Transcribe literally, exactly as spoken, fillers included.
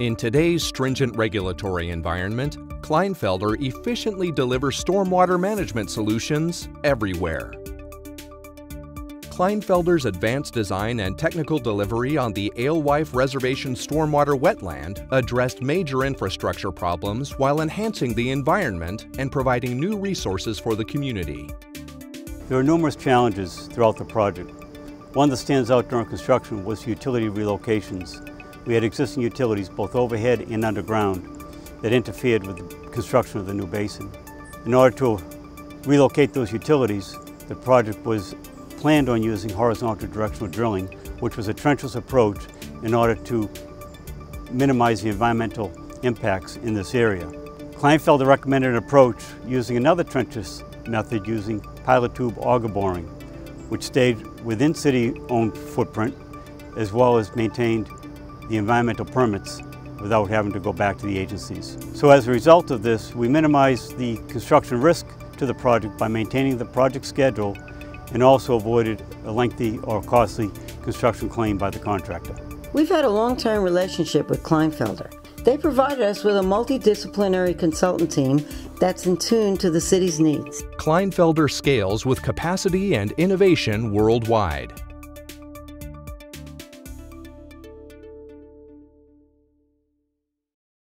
In today's stringent regulatory environment, Kleinfelder efficiently delivers stormwater management solutions everywhere. Kleinfelder's advanced design and technical delivery on the Alewife Reservation stormwater wetland addressed major infrastructure problems while enhancing the environment and providing new resources for the community. There are numerous challenges throughout the project. One that stands out during construction was utility relocations. We had existing utilities both overhead and underground that interfered with the construction of the new basin. In order to relocate those utilities, the project was planned on using horizontal directional drilling, which was a trenchless approach in order to minimize the environmental impacts in this area. Kleinfelder recommended an approach using another trenchless method using pilot tube auger boring, which stayed within city-owned footprint as well as maintained the environmental permits without having to go back to the agencies. So as a result of this, we minimized the construction risk to the project by maintaining the project schedule and also avoided a lengthy or costly construction claim by the contractor. We've had a long-term relationship with Kleinfelder. They provided us with a multidisciplinary consultant team that's in tune to the city's needs. Kleinfelder scales with capacity and innovation worldwide.